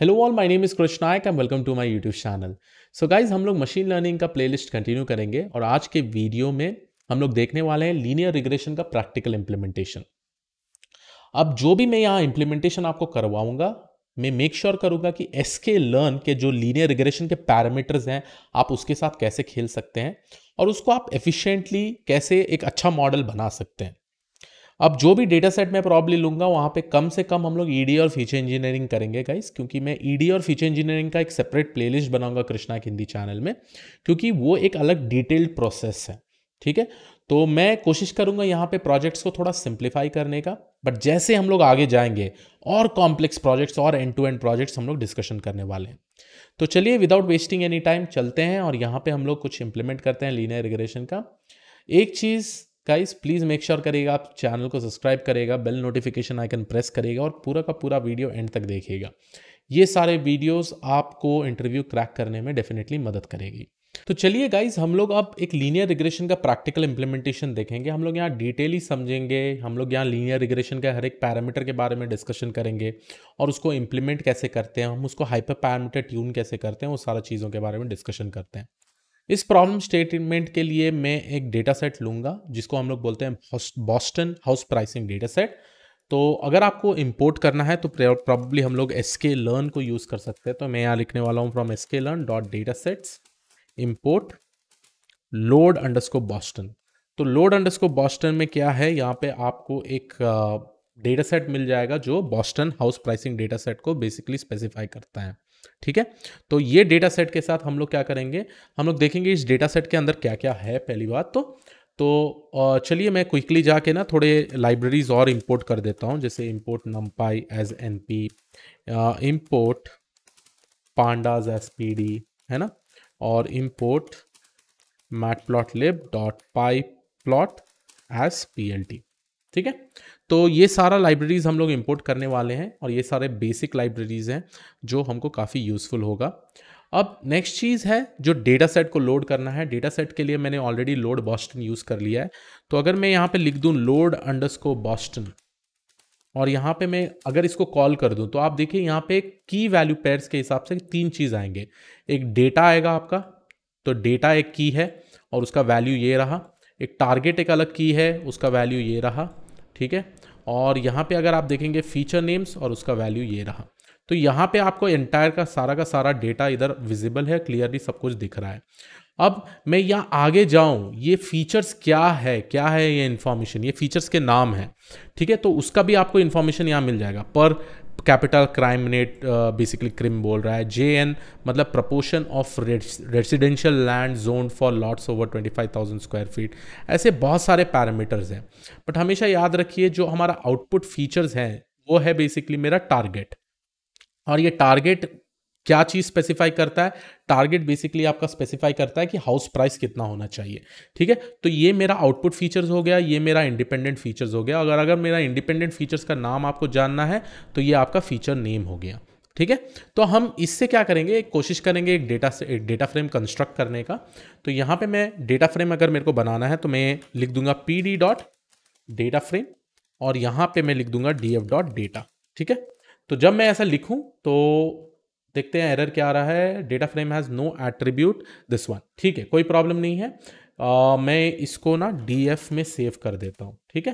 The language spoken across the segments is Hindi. Hello all, my name is Krishna Naik and welcome to my YouTube channel. So guys, हम लोग मशीन लर्निंग का प्लेलिस्ट कंटिन्यू करेंगे और आज के वीडियो में हम लोग देखने वाले हैं लीनियर रिग्रेशन का प्रैक्टिकल इम्प्लीमेंटेशन। अब जो भी मैं यहाँ इम्प्लीमेंटेशन आपको करवाऊंगा, मैं मेक श्योर करूंगा कि sklearn के जो लीनियर रिग्रेशन के पैरामीटर्स हैं आप उसके साथ कैसे खेल सकते हैं और उसको आप एफिशिएंटली कैसे एक अच्छा मॉडल बना सकते हैं। अब जो भी डेटा सेट मैं प्रॉब्ली लूंगा वहाँ पे कम से कम हम लोग ईडी और फीचर इंजीनियरिंग करेंगे गाइस, क्योंकि मैं ईडी और फीचर इंजीनियरिंग का एक सेपरेट प्लेलिस्ट बनाऊंगा कृष्णा के हिंदी चैनल में, क्योंकि वो एक अलग डिटेल्ड प्रोसेस है। ठीक है, तो मैं कोशिश करूंगा यहाँ पे प्रोजेक्ट्स को थोड़ा सिंप्लीफाई करने का, बट जैसे हम लोग आगे जाएंगे और कॉम्प्लेक्स प्रोजेक्ट्स और एंड टू एंड प्रोजेक्ट्स हम लोग डिस्कशन करने वाले हैं। तो चलिए विदाउट वेस्टिंग एनी टाइम चलते हैं और यहाँ पे हम लोग कुछ इम्प्लीमेंट करते हैं लीनियर रिग्रेशन का। एक चीज़ गाइस, प्लीज़ मेक श्योर करिएगा आप चैनल को सब्सक्राइब करेगा, बेल नोटिफिकेशन आइकन प्रेस करेगा और पूरा का पूरा वीडियो एंड तक देखिएगा। ये सारे वीडियोस आपको इंटरव्यू क्रैक करने में डेफिनेटली मदद करेगी। तो चलिए गाइस, हम लोग अब एक लीनियर रिग्रेशन का प्रैक्टिकल इंप्लीमेंटेशन देखेंगे। हम लोग यहाँ डिटेली समझेंगे, हम लोग यहाँ लीनियर रिग्रेशन का हर एक पैरामीटर के बारे में डिस्कशन करेंगे और उसको इम्प्लीमेंट कैसे करते हैं, हम उसको हाइपर पैरामीटर ट्यून कैसे करते हैं, वो सारा चीज़ों के बारे में डिस्कशन करते हैं। इस प्रॉब्लम स्टेटमेंट के लिए मैं एक डेटा सेट लूँगा जिसको हम लोग बोलते हैं Boston house pricing data set. तो अगर आपको इंपोर्ट करना है तो प्रॉब्ली हम लोग sklearn को यूज़ कर सकते हैं। तो मैं यहाँ लिखने वाला हूँ from sklearn dot data sets import load underscore Boston. तो लोड अंडरस्कोर बॉस्टन में क्या है, यहाँ पे आपको एक डेटा सेट मिल जाएगा जो Boston house pricing data set को बेसिकली स्पेसिफाई करता है। ठीक है, तो ये डेटा सेट के साथ हम लोग क्या करेंगे, हम लोग देखेंगे इस डेटा सेट के अंदर क्या क्या है। पहली बात तो चलिए मैं क्विकली जाके ना थोड़े लाइब्रेरीज और इंपोर्ट कर देता हूँ, जैसे import numpy as np, import pandas as pd, है ना, और import matplotlib.py plot as plt। ठीक है, तो ये सारा लाइब्रेरीज हम लोग इंपोर्ट करने वाले हैं और ये सारे बेसिक लाइब्रेरीज हैं जो हमको काफ़ी यूज़फुल होगा। अब नेक्स्ट चीज़ है जो डेटा सेट को लोड करना है। डेटा सेट के लिए मैंने ऑलरेडी लोड बॉस्टन यूज़ कर लिया है, तो अगर मैं यहाँ पे लिख दूँ लोड अंडरस्कोर बॉस्टन और यहाँ पे मैं अगर इसको कॉल कर दूँ तो आप देखिए यहाँ पे की वैल्यू पेयर्स के हिसाब से तीन चीज़ आएंगे। एक डेटा आएगा आपका, तो डेटा एक की है और उसका वैल्यू ये रहा। एक टारगेट एक अलग की है, उसका वैल्यू ये रहा। ठीक है, और यहाँ पे अगर आप देखेंगे फीचर नेम्स और उसका वैल्यू ये रहा। तो यहाँ पे आपको एंटायर का सारा डेटा इधर विजिबल है, क्लियरली सब कुछ दिख रहा है। अब मैं यहाँ आगे जाऊँ, ये फीचर्स क्या है ये इन्फॉर्मेशन, ये फीचर्स के नाम है। ठीक है, तो उसका भी आपको इन्फॉर्मेशन यहाँ मिल जाएगा। पर capital crime rate basically crim बोल रहा है, JN मतलब proportion of residential land zone for lots over 25,000 square feet, ऐसे बहुत सारे पैरामीटर्स हैं। बट हमेशा याद रखिए जो हमारा आउटपुट फीचर्स हैं वो है बेसिकली मेरा टारगेट, और ये टारगेट क्या चीज़ स्पेसिफाई करता है, टारगेट बेसिकली आपका स्पेसिफाई करता है कि हाउस प्राइस कितना होना चाहिए। ठीक है, तो ये मेरा आउटपुट फीचर्स हो गया, ये मेरा इंडिपेंडेंट फीचर्स हो गया। अगर मेरा इंडिपेंडेंट फीचर्स का नाम आपको जानना है तो ये आपका फीचर नेम हो गया। ठीक है, तो हम इससे क्या करेंगे, एक कोशिश करेंगे एक डेटा फ्रेम कंस्ट्रक्ट करने का। तो यहाँ पर मैं डेटा फ्रेम अगर मेरे को बनाना है तो मैं लिख दूंगा pd डॉट डेटा फ्रेम और यहाँ पर मैं लिख दूंगा df डॉट डेटा। ठीक है, तो जब मैं ऐसा लिखूँ तो देखते हैं एरर क्या आ रहा है, data frame has no attribute this one. ठीक है, कोई प्रॉब्लम नहीं है। मैं इसको ना df में सेव कर देता हूँ। ठीक है,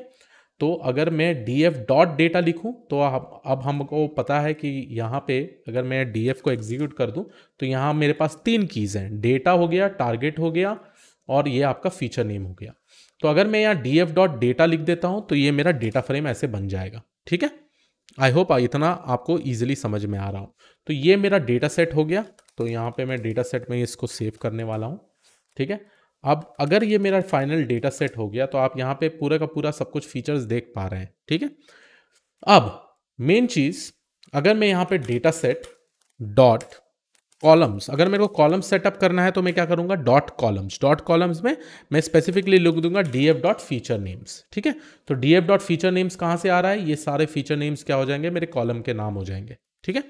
तो अगर मैं df डॉट डेटा लिखूँ तो अब हमको पता है कि यहाँ पे अगर मैं df को एग्जीक्यूट कर दूँ तो यहाँ मेरे पास तीन कीज़ हैं, डेटा हो गया, टारगेट हो गया और ये आपका फीचर नेम हो गया। तो अगर मैं यहाँ df डॉट डेटा लिख देता हूँ तो ये मेरा डेटा फ्रेम ऐसे बन जाएगा। ठीक है, आई होप इतना आपको ईजिली समझ में आ रहा हूँ। तो ये मेरा डेटा सेट हो गया, तो यहाँ पे मैं डेटा सेट में इसको सेव करने वाला हूँ। ठीक है, अब अगर ये मेरा फाइनल डेटा सेट हो गया तो आप यहाँ पे पूरा का पूरा सब कुछ फीचर्स देख पा रहे हैं। ठीक है, अब मेन चीज़, अगर मैं यहाँ पे डेटा सेट डॉट कॉलम्स, अगर मेरे को कॉलम्स सेटअप करना है तो मैं क्या करूँगा, डॉट कॉलम्स में मैं स्पेसिफिकली लिख दूंगा df डॉट फीचर नेम्स। ठीक है, तो df डॉट फीचर नेम्स कहाँ से आ रहा है, ये सारे फीचर नेम्स क्या हो जाएंगे, मेरे कॉलम के नाम हो जाएंगे। ठीक है,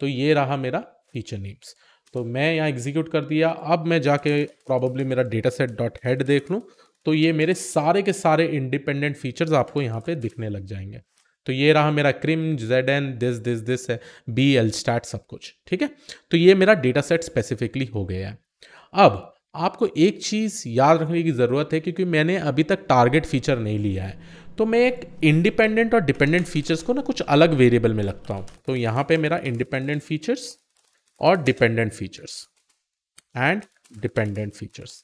तो ये रहा मेरा फीचर नेम्स। तो मैं यहाँ एग्जीक्यूट कर दिया। अब मैं जाके प्रॉबेबली मेरा डेटा सेट डॉट हेड देख लूँ तो ये मेरे सारे के सारे इंडिपेंडेंट फीचर्स आपको यहाँ पे दिखने लग जाएंगे। तो ये रहा मेरा crim, Z N, this this this है, बी एल स्टार्ट सब कुछ, ठीक है। तो ये मेरा डेटा सेट स्पेसिफिकली हो गया है। अब आपको एक चीज़ याद रखने की ज़रूरत है क्योंकि मैंने अभी तक टारगेट फीचर नहीं लिया है, तो मैं एक इंडिपेंडेंट और डिपेंडेंट फीचर्स को ना कुछ अलग वेरिएबल में लगता हूँ। तो यहाँ पे मेरा इंडिपेंडेंट फीचर्स और dependent features and dependent features,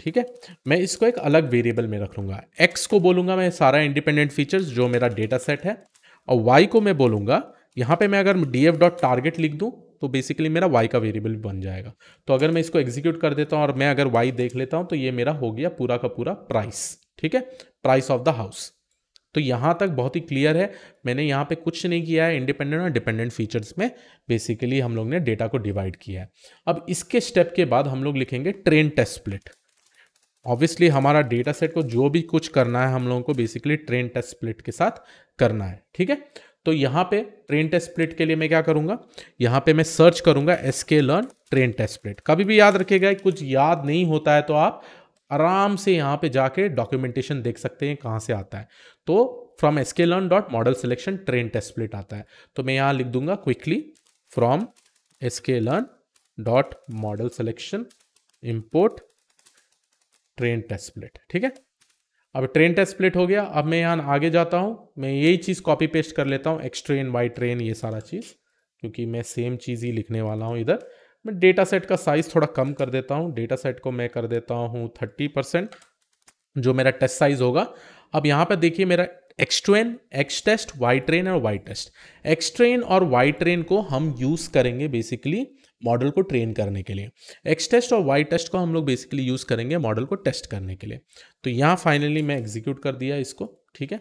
ठीक है, मैं इसको एक अलग वेरिएबल में रख लूँगा। एक्स को बोलूँगा मैं सारा इंडिपेंडेंट फीचर्स जो मेरा डेटा सेट है, और वाई को मैं बोलूँगा, यहाँ पे मैं अगर df.target लिख दूँ तो बेसिकली मेरा y का वेरिएबल बन जाएगा। तो अगर मैं इसको एग्जीक्यूट कर देता हूँ और मैं अगर y देख लेता हूँ तो ये मेरा हो गया पूरा का पूरा प्राइस, ठीक है, प्राइस ऑफ द हाउस। तो यहाँ तक बहुत ही क्लियर है, मैंने यहाँ पे कुछ नहीं किया है। इंडिपेंडेंट और डिपेंडेंट फीचर्स में बेसिकली हम लोग ने डेटा को डिवाइड किया है। अब इसके स्टेप के बाद हम लोग लिखेंगे ट्रेन टेस्ट स्प्लिट। ऑब्वियसली हमारा डेटा सेट को जो भी कुछ करना है हम लोगों को बेसिकली ट्रेन टेस्ट स्प्लिट के साथ करना है, ठीक है। तो यहाँ पे ट्रेन टेस्ट स्प्लिट के लिए मैं क्या करूँगा, यहाँ पे मैं सर्च करूँगा sklearn ट्रेन टेस्ट स्प्लिट। कभी भी याद रखिएगा, कुछ याद नहीं होता है तो आप आराम से यहाँ पे जाके डॉक्यूमेंटेशन देख सकते हैं कहाँ से आता है। तो from sklearn.model selection train test split आता है, तो मैं यहाँ लिख दूंगा quickly from sklearn.model selection import train test split, ठीक है। अब ट्रेन टेस्ट स्प्लिट हो गया। अब मैं यहाँ आगे जाता हूँ, मैं यही चीज़ कॉपी पेस्ट कर लेता हूँ, एक्स ट्रेन, वाई ट्रेन, ये सारा चीज़, क्योंकि मैं सेम चीज़ ही लिखने वाला हूँ। इधर मैं डेटा सेट का साइज़ थोड़ा कम कर देता हूँ, डेटा सेट को मैं कर देता हूँ 30% जो मेरा टेस्ट साइज़ होगा। अब यहाँ पर देखिए मेरा X train, X test, Y train और वाई टेस्ट। एक्स ट्रेन और वाई ट्रेन को हम यूज़ करेंगे बेसिकली मॉडल को ट्रेन करने के लिए, एक्स टेस्ट और वाई टेस्ट को हम लोग बेसिकली यूज़ करेंगे मॉडल को टेस्ट करने के लिए। तो यहाँ फाइनली मैं एग्जीक्यूट कर दिया इसको, ठीक है।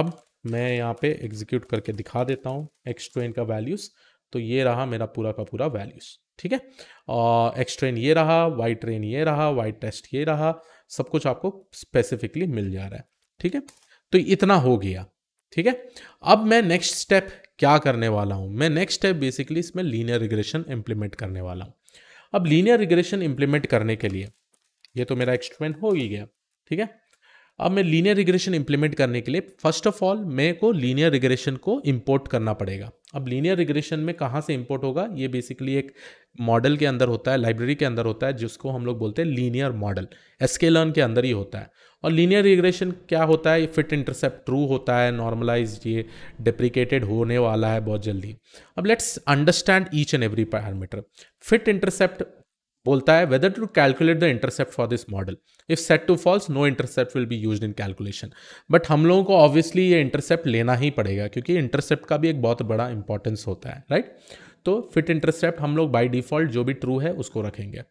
अब मैं यहाँ पे एग्जीक्यूट करके दिखा देता हूँ एक्स ट्रेन का वैल्यूज़। तो ये रहा मेरा पूरा का पूरा वैल्यूज़, ठीक है। और एक्स ट्रेन ये रहा, वाई ट्रेन ये रहा, वाई टेस्ट ये रहा, सब कुछ आपको स्पेसिफिकली मिल जा रहा है, ठीक है। तो इतना हो गया, ठीक है। अब मैं नेक्स्ट स्टेप क्या करने वाला हूँ, मैं नेक्स्ट स्टेप बेसिकली इसमें लीनियर रिग्रेशन इम्प्लीमेंट करने वाला हूँ। अब लीनियर रिग्रेशन इम्प्लीमेंट करने के लिए, ये तो मेरा एक्सपेरिमेंट हो ही गया, ठीक है। अब मैं लीनियर रिग्रेशन इम्प्लीमेंट करने के लिए फर्स्ट ऑफ ऑल मेरे को लीनियर रिग्रेशन को इम्पोर्ट करना पड़ेगा। अब लीनियर रिग्रेशन में कहाँ से इम्पोर्ट होगा, ये बेसिकली एक मॉडल के अंदर होता है, लाइब्रेरी के अंदर होता है, जिसको हम लोग बोलते हैं लीनियर मॉडल, sklearn के अंदर ही होता है। और लीनियर रिग्रेशन क्या होता है, फिट इंटरसेप्ट ट्रू होता है, नॉर्मलाइज, ये डेप्रिकेटेड होने वाला है बहुत जल्दी। अब let's understand each and every parameter. Fit intercept बोलता है whether to calculate the intercept for this model. If set to false, no intercept will be used in calculation. But हम लोगों को ऑब्वियसली ये इंटरसेप्ट लेना ही पड़ेगा क्योंकि इंटरसेप्ट का भी एक बहुत बड़ा इंपॉर्टेंस होता है, राइट। तो फिट इंटरसेप्ट हम लोग बाई डिफॉल्ट जो भी ट्रू है उसको रखेंगे।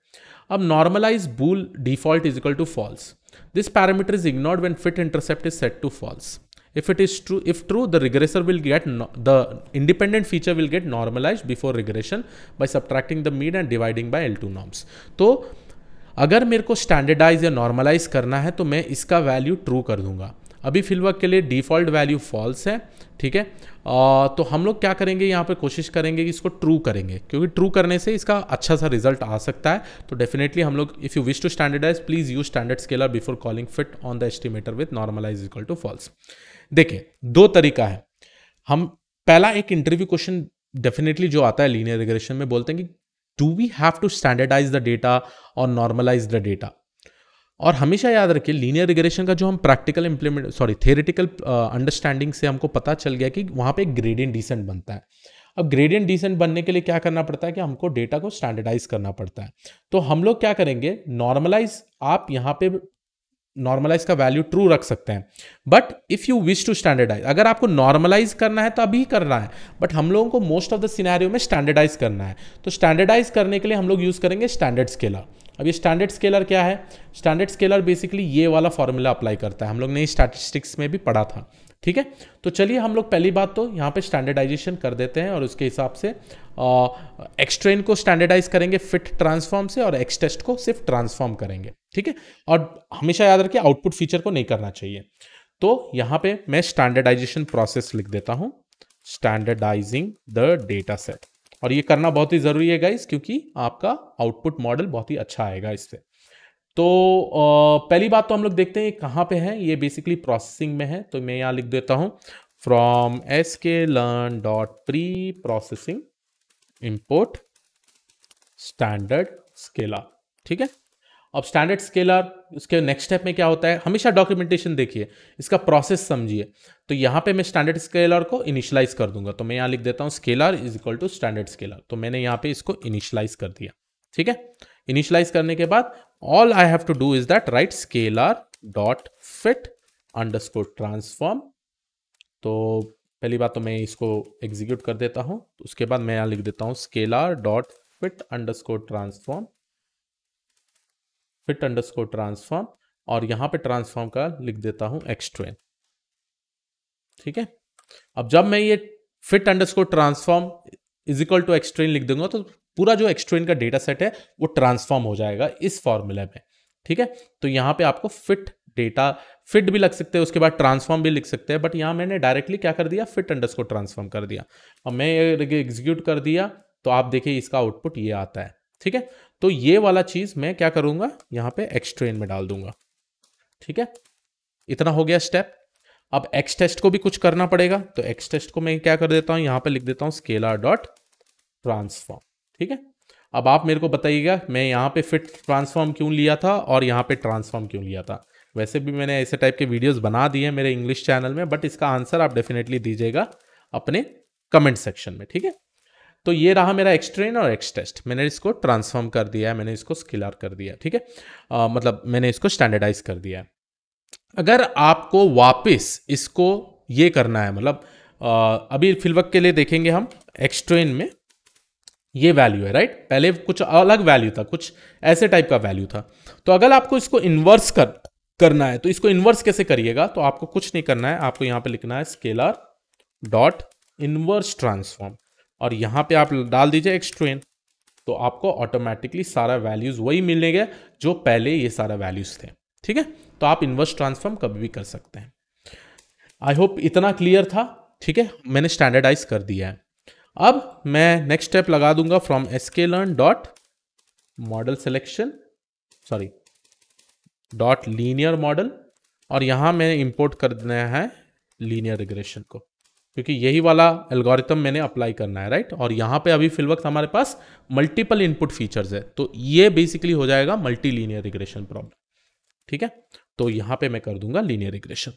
अब normalize bool default is equal to false, this parameter is ignored when fit intercept is set to false. If it is true, if true, the regressor will get the independent feature will get normalized before regression by subtracting the mean and dividing by L2 norms. तो अगर मेरे को स्टैंडर्डाइज या नॉर्मलाइज करना है तो मैं इसका वैल्यू ट्रू कर दूंगा। अभी फिलहाल के लिए डिफ़ॉल्ट वैल्यू फॉल्स है, ठीक है। तो हम लोग क्या करेंगे, यहाँ पे कोशिश करेंगे कि इसको ट्रू करेंगे क्योंकि ट्रू करने से इसका अच्छा सा रिजल्ट आ सकता है। तो डेफिनेटली हम लोग if you wish to standardize please use standard scaler before calling fit on the estimator with normalize equal to false. देखिए दो तरीका है, हम पहला एक इंटरव्यू क्वेश्चन डेफिनेटली जो आता है लीनियर रिग्रेशन में, बोलते हैं कि do we have to standardize the data और नॉर्मलाइज द डेटा। और हमेशा याद रखिए लीनियर रिग्रेशन का जो हम प्रैक्टिकल इंप्लीमेंट थ्योरेटिकल अंडरस्टैंडिंग से हमको पता चल गया कि वहाँ पे ग्रेडियंट डिसेंट बनता है। अब ग्रेडियंट डिसेंट बनने के लिए क्या करना पड़ता है कि हमको डेटा को स्टैंडर्डाइज करना पड़ता है। तो हम लोग क्या करेंगे, नॉर्मलाइज, आप यहाँ पे नॉर्मलाइज का वैल्यू ट्रू रख सकते हैं, but if you wish to standardize, अगर आपको नॉर्मलाइज करना है तो अभी करना है, बट हम लोगों को मोस्ट ऑफ द सिनेरियो में स्टैंडर्डाइज करना है। तो स्टैंडर्डाइज करने के लिए हम लोग यूज़ करेंगे स्टैंडर्ड स्केलर। अब ये स्टैंडर्ड स्केलर क्या है, स्टैंडर्ड स्केलर बेसिकली ये वाला फॉर्मूला अप्लाई करता है, हम लोग ने स्टैटिस्टिक्स में भी पढ़ा था, ठीक है। तो चलिए हम लोग पहली बात तो यहाँ पे स्टैंडर्डाइजेशन कर देते हैं और उसके हिसाब से एक्सट्रेन को स्टैंडर्डाइज करेंगे फिट ट्रांसफॉर्म से और एक्स टेस्ट को सिर्फ ट्रांसफॉर्म करेंगे, ठीक है। और हमेशा याद रखिए आउटपुट फीचर को नहीं करना चाहिए। तो यहाँ पे मैं स्टैंडर्डाइजेशन प्रोसेस लिख देता हूँ, स्टैंडर्डाइजिंग द डेटा सेट। और ये करना बहुत ही ज़रूरी है गाइस, क्योंकि आपका आउटपुट मॉडल बहुत ही अच्छा आएगा इससे। तो पहली बात तो हम लोग देखते हैं कहाँ पे है, ये बेसिकली प्रोसेसिंग में है। तो मैं यहाँ लिख देता हूँ from sklearn.preprocessing import standard scalar। ठीक है, अब स्टैंडर्ड स्केलर उसके नेक्स्ट स्टेप में क्या होता है, हमेशा डॉक्यूमेंटेशन देखिए, इसका प्रोसेस समझिए। तो यहाँ पे मैं स्टैंडर्ड स्केलर को इनिशियलाइज कर दूंगा, तो मैं यहाँ लिख देता हूँ scaler is equal to standard scaler. तो मैंने यहाँ पे इसको इनिशियलाइज कर दिया। ठीक है, इनिशियलाइज करने के बाद all I have to do is that right scaler dot fit underscore transform. तो पहली बात तो मैं इसको एग्जीक्यूट कर देता हूँ, उसके बाद मैं यहाँ लिख देता हूँ scaler dot fit underscore transform, fit underscore transform, और यहां पे ट्रांसफॉर्म का लिख देता हूं एक्सट्रेन। ठीक है, अब जब मैं ये fit underscore transform is equal to X train लिख दूंगा तो पूरा जो एक्सट्रेन का डेटा सेट है वो ट्रांसफॉर्म हो जाएगा इस फॉर्मूले में। ठीक है, तो यहां पे आपको फिट डेटा, फिट भी लिख सकते हैं, उसके बाद ट्रांसफॉर्म भी लिख सकते हैं, बट यहां मैंने डायरेक्टली क्या कर दिया, फिट अंडरस्कोर ट्रांसफॉर्म कर दिया। अब मैं एग्जीक्यूट कर दिया तो आप देखिए इसका आउटपुट ये आता है। ठीक है, तो ये वाला चीज मैं क्या करूंगा, यहां पे एक्सट्रेन में डाल दूंगा। ठीक है, इतना हो गया स्टेप। अब एक्स टेस्ट को भी कुछ करना पड़ेगा, तो एक्स टेस्ट को मैं क्या कर देता हूं, यहां पे लिख देता हूं स्केलर डॉट ट्रांसफॉर्म। ठीक है, अब आप मेरे को बताइएगा मैं यहां पे फिट ट्रांसफॉर्म क्यों लिया था और यहां पे ट्रांसफॉर्म क्यों लिया था। वैसे भी मैंने ऐसे टाइप के वीडियोस बना दिए मेरे इंग्लिश चैनल में, बट इसका आंसर आप डेफिनेटली दीजिएगा अपने कमेंट सेक्शन में। ठीक है, तो ये रहा मेरा एक्सट्रेन और एक्स टेस्ट, मैंने इसको ट्रांसफॉर्म कर दिया है, मैंने इसको स्केलर कर दिया। ठीक है, मतलब मैंने इसको स्टैंडर्डाइज कर दिया है। अगर आपको वापस इसको ये करना है, मतलब अभी फिल वक्त के लिए देखेंगे हम, एक्सट्रेन में ये वैल्यू है राइट, पहले कुछ अलग वैल्यू था, कुछ ऐसे टाइप का वैल्यू था। तो अगर आपको इसको इन्वर्स करना है तो इसको इन्वर्स कैसे करिएगा, तो आपको कुछ नहीं करना है, आपको यहाँ पे लिखना है स्केलर डॉट इन्वर्स ट्रांसफॉर्म और यहाँ पे आप डाल दीजिए एक्सट्रेन, तो आपको ऑटोमेटिकली सारा वैल्यूज वही मिलेंगे जो पहले ये सारा वैल्यूज थे। ठीक है, तो आप इन्वर्स ट्रांसफॉर्म कभी भी कर सकते हैं। आई होप इतना क्लियर था। ठीक है, मैंने स्टैंडर्डाइज कर दिया है। अब मैं नेक्स्ट स्टेप लगा दूंगा from sklearn dot model selection, sorry dot linear model, और यहाँ मैंने इंपोर्ट करना है लीनियर रिग्रेशन को, क्योंकि यही वाला एल्गोरिथम मैंने अप्लाई करना है राइट। और यहाँ पे अभी फिलवक्त हमारे पास मल्टीपल इनपुट फीचर्स है, तो ये बेसिकली हो जाएगा मल्टी लीनियर रिग्रेशन प्रॉब्लम। ठीक है, तो यहाँ पे मैं कर दूंगा लीनियर रिग्रेशन।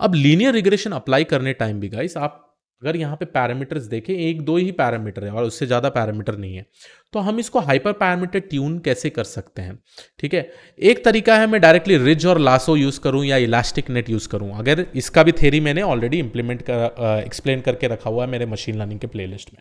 अब लीनियर रिग्रेशन अप्लाई करने टाइम भी गाइस, आप अगर यहाँ पे पैरामीटर्स देखें, एक दो ही पैरामीटर है और उससे ज़्यादा पैरामीटर नहीं है, तो हम इसको हाइपर पैरामीटर ट्यून कैसे कर सकते हैं। ठीक है, एक तरीका है मैं डायरेक्टली रिज और लासो यूज़ करूँ या इलास्टिक नेट यूज़ करूँ। अगर इसका भी थ्योरी मैंने ऑलरेडी इंप्लीमेंट कर एक्सप्लेन करके रखा हुआ है मेरे मशीन लर्निंग के प्लेलिस्ट में,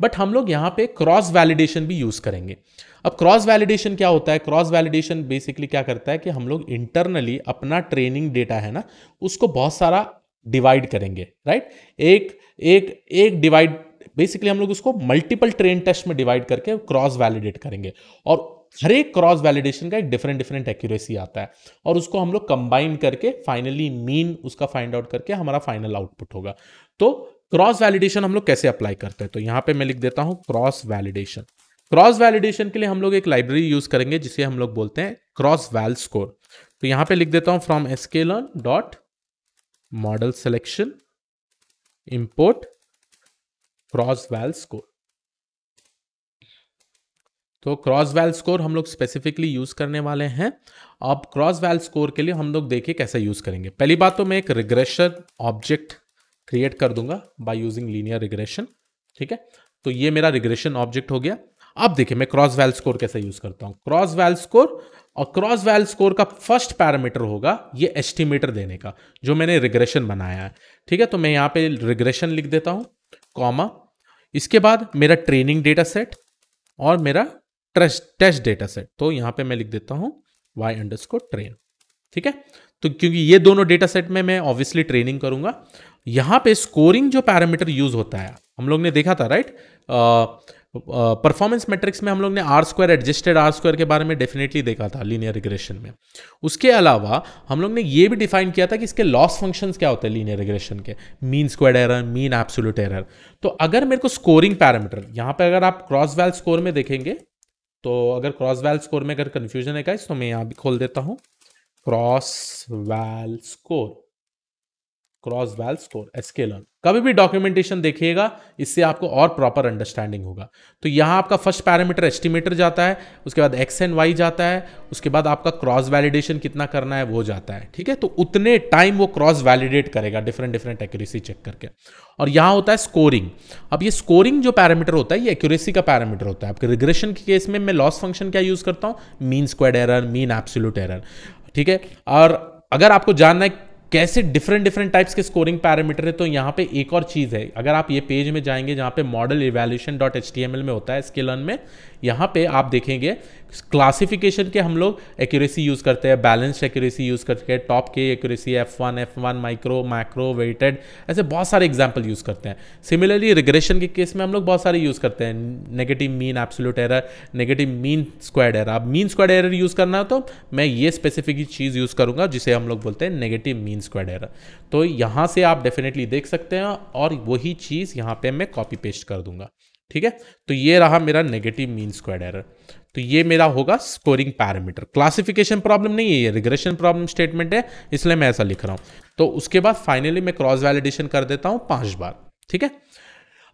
बट हम लोग यहाँ पे क्रॉस वैलिडेशन भी यूज़ करेंगे। अब क्रॉस वैलिडेशन क्या होता है, क्रॉस वैलिडेशन बेसिकली क्या करता है कि हम लोग इंटरनली अपना ट्रेनिंग डेटा है ना, उसको बहुत सारा डिवाइड करेंगे राइट, एक एक एक डिवाइड, बेसिकली हम लोग उसको मल्टीपल ट्रेन टेस्ट में डिवाइड करके क्रॉस वैलिडेट करेंगे, और हर एक क्रॉस वैलिडेशन का एक डिफरेंट डिफरेंट एक्यूरेसी आता है, और उसको हम लोग कंबाइन करके फाइनली मीन उसका फाइंड आउट करके हमारा फाइनल आउटपुट होगा। तो क्रॉस वैलिडेशन हम लोग कैसे अप्लाई करते हैं, तो यहाँ पे मैं लिख देता हूँ क्रॉस वैलिडेशन। क्रॉस वैलिडेशन के लिए हम लोग एक लाइब्रेरी यूज करेंगे जिसे हम लोग बोलते हैं क्रॉस वैल स्कोर। तो यहाँ पे लिख देता हूँ from sklearn dot model selection import cross val score. तो क्रॉस वैल स्कोर हम लोग स्पेसिफिकली यूज करने वाले हैं। अब क्रॉस वैल स्कोर के लिए हम लोग देखिए कैसे यूज करेंगे। पहली बात तो मैं एक रिग्रेशन ऑब्जेक्ट क्रिएट कर दूंगा बाय यूजिंग लीनियर रिग्रेशन। ठीक है, तो ये मेरा रिग्रेशन ऑब्जेक्ट हो गया। अब देखिए मैं क्रॉस वैल स्कोर कैसे यूज करता हूँ। क्रॉस वैल स्कोर, और क्रॉस वैल स्कोर का फर्स्ट पैरामीटर होगा ये एस्टिमेटर देने का जो मैंने रिग्रेशन बनाया है। ठीक है, तो मैं यहाँ पे रिग्रेशन लिख देता हूँ कॉमा, इसके बाद मेरा ट्रेनिंग डेटा सेट और मेरा टेस्ट डेटा सेट, तो यहाँ पे मैं लिख देता हूँ वाई अंडरस्कोर ट्रेन। ठीक है, तो क्योंकि ये दोनों डेटा सेट में मैं ऑब्वियसली ट्रेनिंग करूंगा। यहाँ पे स्कोरिंग जो पैरामीटर यूज होता है हम लोग ने देखा था राइट, परफॉर्मेंस मैट्रिक्स में हम लोग ने R square, adjusted R square के बारे में डेफिनेटली देखा था लीनियर रिग्रेशन में। उसके अलावा हम लोग ने ये भी डिफाइन किया था कि इसके लॉस फंक्शंस क्या होते हैं लीनियर रिग्रेशन के, mean square error, mean absolute error. तो अगर मेरे को स्कोरिंग पैरामीटर यहाँ पे अगर आप क्रॉस वैल स्कोर में देखेंगे, तो अगर क्रॉस वैल स्कोर में अगर कन्फ्यूजन है गाइस तो मैं यहाँ भी खोल देता हूँ cross val score, cross val score scaler. कभी भी डॉक्यूमेंटेशन देखिएगा, इससे आपको और प्रॉपर अंडरस्टैंडिंग होगा। तो यहाँ आपका फर्स्ट पैरामीटर एस्टिमेटर जाता है, उसके बाद एक्स एंड वाई जाता है, उसके बाद आपका क्रॉस वैलिडेशन कितना करना है वो जाता है, ठीक है। तो उतने टाइम वो क्रॉस वैलिडेट करेगा डिफरेंट एक्यूरेसी चेक करके। और यहाँ होता है स्कोरिंग। अब ये स्कोरिंग जो पैरामीटर होता है ये एक्यूरेसी का पैरामीटर होता है। आपके रिग्रेशन के केस में मैं लॉस फंक्शन क्या यूज़ करता हूँ, mean squared error, mean absolute error, ठीक है। और अगर आपको जानना है कैसे डिफरेंट टाइप्स के स्कोरिंग पैरामीटर है, तो यहाँ पे एक और चीज़ है। अगर आप ये पेज में जाएंगे जहाँ पे मॉडल इवैल्यूएशन डॉट html में होता है स्किलन में, यहाँ पे आप देखेंगे क्लासिफिकेशन के हम लोग एक्यूरेसी यूज़ करते हैं, बैलेंस्ड एक्यूरेसी यूज़ करते हैं, top K accuracy, F1 micro, macro, weighted, ऐसे बहुत सारे एग्जाम्पल यूज़ करते हैं। सिमिलरली रिग्रेशन के केस में हम लोग बहुत सारे यूज़ करते हैं, negative mean absolute error, negative mean squared error. अब मीन स्क्वायर्ड एरर यूज़ करना है तो मैं ये स्पेसिफिक चीज़ यूज़ करूँगा जिसे हम लोग बोलते हैं नेगेटिव मीन स्क्वायर्ड एरर। तो यहाँ से आप डेफिनेटली देख सकते हैं और वही चीज़ यहाँ पे मैं कॉपी पेस्ट कर दूंगा, ठीक है। तो ये रहा मेरा नेगेटिव मीन स्क्वायर्ड एरर। तो ये मेरा होगा स्कोरिंग पैरामीटर। क्लासिफिकेशन प्रॉब्लम नहीं है, ये रिग्रेशन प्रॉब्लम स्टेटमेंट है, इसलिए मैं ऐसा लिख रहा हूँ। तो उसके बाद फाइनली मैं क्रॉस वैलिडेशन कर देता हूँ 5 बार, ठीक है।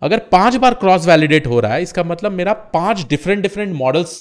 अगर 5 बार क्रॉस वैलिडेट हो रहा है, इसका मतलब मेरा 5 डिफरेंट मॉडल्स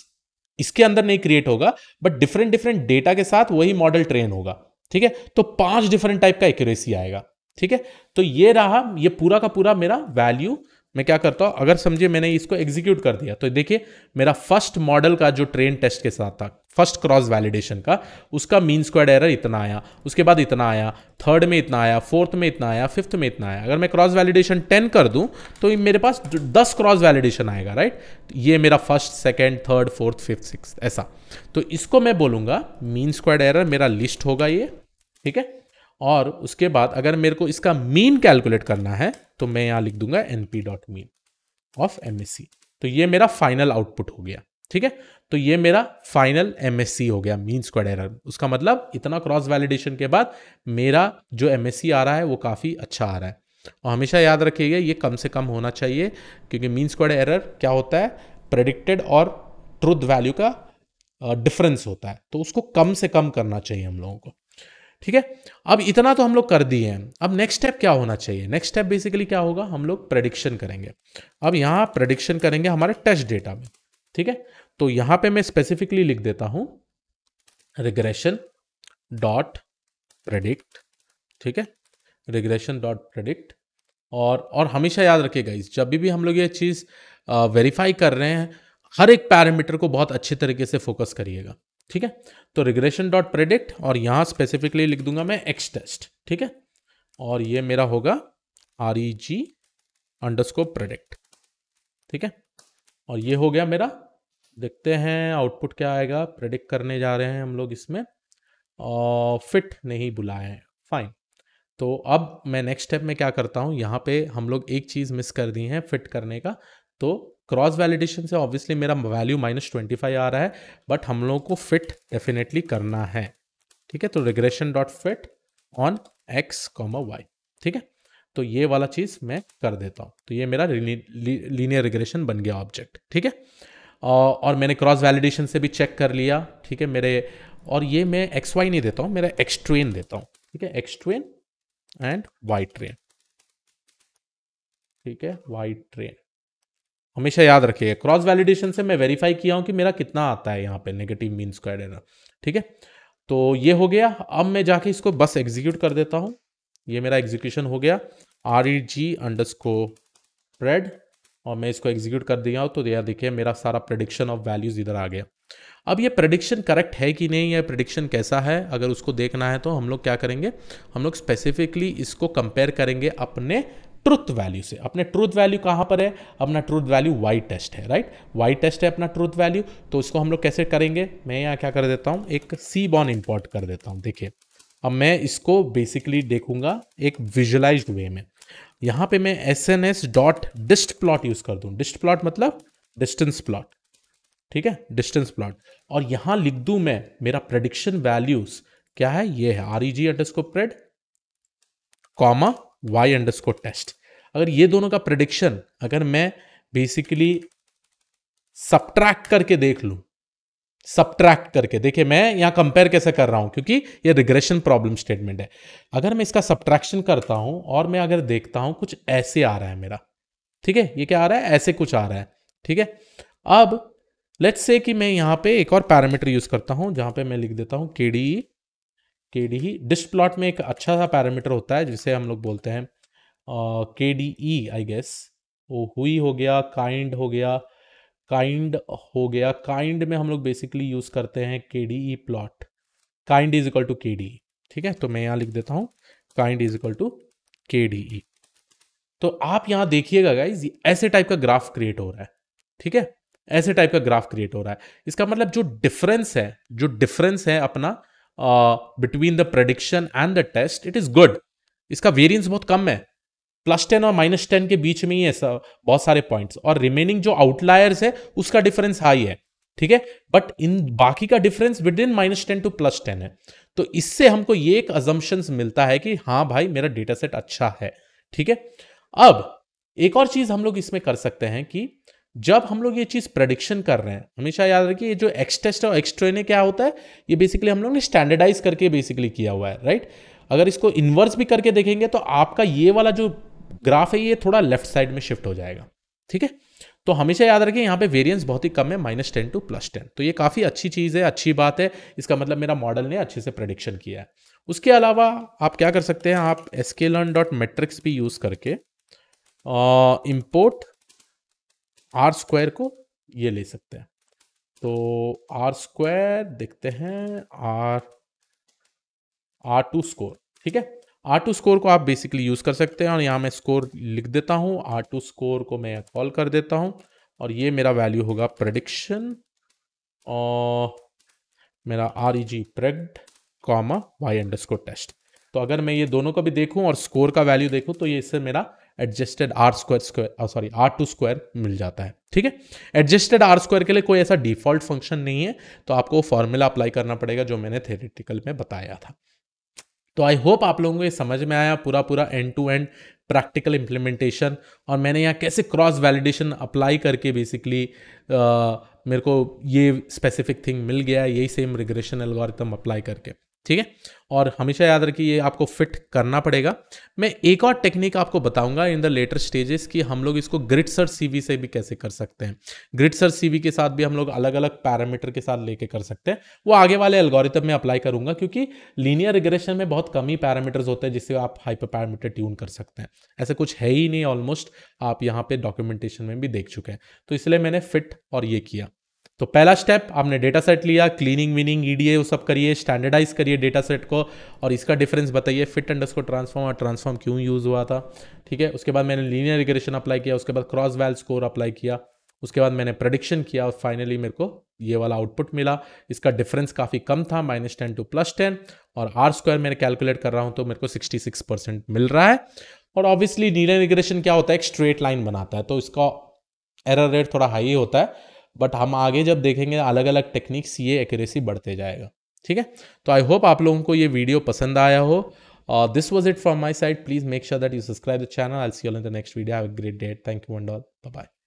इसके अंदर नहीं क्रिएट होगा, बट डिफरेंट डेटा के साथ वही मॉडल ट्रेन होगा, ठीक है। तो 5 डिफरेंट टाइप का एक्यूरेसी आएगा, ठीक है। तो ये रहा, ये पूरा का पूरा मेरा वैल्यू। मैं क्या करता हूँ, अगर समझिए मैंने इसको एग्जीक्यूट कर दिया तो देखिए मेरा फर्स्ट मॉडल का जो ट्रेन टेस्ट के साथ था, फर्स्ट क्रॉस वैलिडेशन का, उसका मीन स्क्वायर्ड एरर इतना आया, उसके बाद इतना आया, थर्ड में इतना आया, फोर्थ में इतना आया, फिफ्थ में इतना आया। अगर मैं क्रॉस वैलिडेशन 10 कर दूं तो मेरे पास 10 क्रॉस वैलिडेशन आएगा, राइट। ये मेरा first, second, third, fourth, fifth, six, ऐसा। तो इसको मैं बोलूँगा मीन स्क्वायर्ड एरर, मेरा लिस्ट होगा ये, ठीक है। और उसके बाद अगर मेरे को इसका मीन कैलकुलेट करना है तो मैं यहाँ लिख दूंगा np.mean ऑफ MSE। तो ये मेरा फाइनल आउटपुट हो गया, ठीक है। तो ये मेरा फाइनल MSE हो गया, मीन स्क्वायर्ड एरर। उसका मतलब इतना क्रॉस वैलिडेशन के बाद मेरा जो MSE आ रहा है वो काफ़ी अच्छा आ रहा है। और हमेशा याद रखिएगा ये कम से कम होना चाहिए, क्योंकि मीन स्क्वायर्ड एरर क्या होता है, प्रेडिक्टेड और ट्रूथ वैल्यू का डिफरेंस होता है, तो उसको कम से कम करना चाहिए हम लोगों को, ठीक है। अब इतना तो हम लोग कर दिए हैं। अब नेक्स्ट स्टेप क्या होना चाहिए, नेक्स्ट स्टेप बेसिकली क्या होगा, हम लोग प्रेडिक्शन करेंगे। अब यहाँ प्रेडिक्शन करेंगे हमारे टेस्ट डेटा में, ठीक है। तो यहाँ पे मैं स्पेसिफिकली लिख देता हूँ रिग्रेशन डॉट प्रेडिक्ट, ठीक है, रिग्रेशन डॉट प्रेडिक्ट। और हमेशा याद रखिएगा जब भी हम लोग ये चीज़ वेरीफाई कर रहे हैं, हर एक पैरामीटर को बहुत अच्छे तरीके से फोकस करिएगा, ठीक है। तो रिग्रेशन डॉट प्रेडिक्ट और यहाँ स्पेसिफिकली लिख दूंगा मैं एक्स टेस्ट, ठीक है। और ये मेरा होगा reg_predict, ठीक है। और ये हो गया मेरा, देखते हैं आउटपुट क्या आएगा। प्रेडिक्ट करने जा रहे हैं हम लोग इसमें, और फिट नहीं बुलाए हैं, फाइन। तो अब मैं नेक्स्ट स्टेप में क्या करता हूँ, यहाँ पे हम लोग एक चीज़ मिस कर दी है फिट करने का। तो क्रॉस वैलिडेशन से ऑब्वियसली मेरा वैल्यू -25 आ रहा है, बट हम लोगों को फिट डेफिनेटली करना है, ठीक है। तो regression dot fit on x, y, ठीक है। तो ये वाला चीज़ मैं कर देता हूँ। तो ये मेरा लीनियर रिग्रेशन बन गया ऑब्जेक्ट, ठीक है। और मैंने क्रॉस वैलिडेशन से भी चेक कर लिया, ठीक है मेरे। और ये मैं xy नहीं देता हूँ, मेरा x ट्रेन देता हूँ, ठीक है, x train and y train, ठीक है, y ट्रेन। हमेशा याद रखिए क्रॉस वैलिडेशन से मैं वेरीफाई किया हूं कि मेरा कितना आता है यहाँ पे नेगेटिव मीन स्क्वायर्ड एरर, ठीक है। तो ये हो गया। अब मैं जाके इसको बस एग्जीक्यूट कर देता हूँ। ये मेरा एग्जीक्यूशन हो गया reg_pred और मैं इसको एग्जीक्यूट कर दिया हूँ। तो यह देखिए मेरा सारा प्रेडिक्शन ऑफ वैल्यूज इधर आ गया। अब ये प्रेडिक्शन करेक्ट है कि नहीं, या प्रेडिक्शन कैसा है, अगर उसको देखना है तो हम लोग क्या करेंगे, हम लोग स्पेसिफिकली इसको कंपेयर करेंगे अपने ट्रूथ वैल्यू से। अपने ट्रूथ वैल्यू कहाँ पर है, अपना ट्रूथ वैल्यू वाई टेस्ट है, राइट, वाई टेस्ट है अपना ट्रूथ वैल्यू। तो उसको हम लोग कैसे करेंगे, मैं यहाँ क्या कर देता हूँ, एक सीबॉन इंपोर्ट कर देता हूँ। देखिए अब मैं इसको बेसिकली देखूंगा एक विजुअलाइज्ड वे में। यहाँ पे मैं SNS.dist plot यूज कर दूँ। डिस्ट प्लॉट मतलब डिस्टेंस प्लॉट, ठीक है, डिस्टेंस प्लॉट। और यहाँ लिख दूँ मैं मेरा प्रेडिक्शन वैल्यूज क्या है, ये है reg_pred कॉमा y_test। अगर ये दोनों का प्रेडिक्शन अगर मैं बेसिकली सब्ट्रैक्ट करके देख लूं, सब्ट्रैक्ट करके। देखिए मैं यहाँ कंपेयर कैसे कर रहा हूँ क्योंकि ये रिग्रेशन प्रॉब्लम स्टेटमेंट है। अगर मैं इसका सब्ट्रैक्शन करता हूँ और मैं अगर देखता हूँ कुछ ऐसे आ रहा है मेरा, ठीक है, ये क्या आ रहा है, ऐसे कुछ आ रहा है, ठीक है। अब लेट्स से कि मैं यहाँ पे एक और पैरामीटर यूज करता हूँ जहाँ पे मैं लिख देता हूँ KDE। डिस्ट प्लॉट में एक अच्छा सा पैरामीटर होता है जिसे हम लोग बोलते हैं KDE आई गेस। वो हुई हो गया, काइंड हो गया, काइंड हो गया। काइंड में हम लोग बेसिकली यूज करते हैं KDE plot, kind is equal to KDE, ठीक है। तो मैं यहाँ लिख देता हूँ kind is equal to KDE। तो आप यहाँ देखिएगा गाइज, ऐसे टाइप का ग्राफ क्रिएट हो रहा है, ठीक है, ऐसे टाइप का ग्राफ क्रिएट हो रहा है। इसका मतलब जो डिफरेंस है अपना between the prediction and the test, it is good. इसका वेरियंस बहुत कम है, +10 और -10 के बीच में ही है बहुत सारे पॉइंट्स, और रिमेनिंग जो आउटलायर्स है उसका डिफरेंस हाई है, ठीक है। बट इन बाकी का डिफरेंस विद इन -10 to +10 है। तो इससे हमको ये एक अजम्पशंस मिलता है कि हाँ भाई मेरा डेटा सेट अच्छा है, ठीक है। अब एक और चीज हम लोग इसमें कर सकते हैं कि जब हम लोग ये चीज प्रेडिक्शन कर रहे हैं, हमेशा याद रखिए ये जो एक्स टेस्ट और एक्स ट्रेन क्या होता है, ये बेसिकली हम लोग ने स्टैंडर्डाइज करके बेसिकली किया हुआ है, राइट। अगर इसको इन्वर्स भी करके देखेंगे तो आपका ये वाला जो ग्राफ है ये थोड़ा लेफ्ट साइड में शिफ्ट हो जाएगा, ठीक है। तो हमेशा याद रखिए यहाँ पे वेरिएंस बहुत ही कम है, -10 to +10। तो ये काफी अच्छी चीज है, अच्छी बात है। इसका मतलब मेरा मॉडल ने अच्छे से प्रेडिक्शन किया है। उसके अलावा आप क्या कर सकते हैं, आप sklearn.matrix भी यूज करके इम्पोर्ट R2 को ये ले सकते हैं। तो R2 देखते हैं, R2 स्कोर, ठीक है। R2 स्कोर को आप बेसिकली यूज कर सकते हैं और यहाँ मैं स्कोर लिख देता हूँ। R2 स्कोर को मैं कॉल कर देता हूँ और ये मेरा वैल्यू होगा प्रेडिक्शन और मेरा reg_predict कॉमा y_test। तो अगर मैं ये दोनों को भी देखूँ और स्कोर का वैल्यू देखूँ तो ये इससे मेरा एडजस्टेड R2 स्क्वायर मिल जाता है, ठीक है। एडजस्टेड R2 के लिए कोई ऐसा डिफॉल्ट फंक्शन नहीं है, तो आपको फॉर्मूला अप्लाई करना पड़ेगा जो मैंने थ्योरेटिकल में बताया था। तो आई होप आप लोगों को ये समझ में आया, पूरा end to end practical implementation, और मैंने यहाँ कैसे क्रॉस वैलिडेशन अप्लाई करके बेसिकली मेरे को ये स्पेसिफिक थिंग मिल गया, यही सेम रिग्रेशन एल्गोरिथम अप्लाई करके, ठीक है। और हमेशा याद रखिए ये आपको फिट करना पड़ेगा। मैं एक और टेक्निक आपको बताऊंगा इन द लेटर स्टेजेस कि हम लोग इसको GridSearchCV से भी कैसे कर सकते हैं। GridSearchCV के साथ भी हम लोग अलग अलग पैरामीटर के साथ लेके कर सकते हैं। वो आगे वाले एल्गोरिथम में अप्लाई करूंगा क्योंकि लीनियर रिग्रेशन में बहुत कम ही पैरामीटर्स होते हैं जिससे आप हाइपर पैरामीटर ट्यून कर सकते हैं, ऐसा कुछ है ही नहीं ऑलमोस्ट। आप यहाँ पे डॉक्यूमेंटेशन में भी देख चुके हैं, तो इसलिए मैंने फिट और ये किया। तो पहला स्टेप आपने डेटा सेट लिया, क्लीनिंग विनिंग EDA वो सब करिए, स्टैंडर्डाइज करिए डेटा सेट को और इसका डिफरेंस बताइए, फिट अंडरस्कोर ट्रांसफॉर्म और ट्रांसफॉर्म क्यों यूज हुआ था, ठीक है। उसके बाद मैंने लीनियर रिग्रेशन अप्लाई किया, उसके बाद क्रॉस वैल स्कोर अप्लाई किया, उसके बाद मैंने प्रेडिक्शन किया और फाइनली मेरे को ये वाला आउटपुट मिला। इसका डिफरेंस काफ़ी कम था, -10 to +10, और R2 मैंने कैलकुलेट कर रहा हूँ तो मेरे को 66% मिल रहा है। और ऑब्वियसली लीनियर रिग्रेशन क्या होता है, एक स्ट्रेट लाइन बनाता है, तो इसका एरर रेट थोड़ा हाई होता है, बट हम आगे जब देखेंगे अलग अलग टेक्निक्स ये एक्यूरेसी बढ़ते जाएगा, ठीक है। तो आई होप आप लोगों को ये वीडियो पसंद आया हो। This was it from my side. Please make sure that you subscribe the channel. I will see you all in the next video. Have a great day. Thank you and all. Bye bye.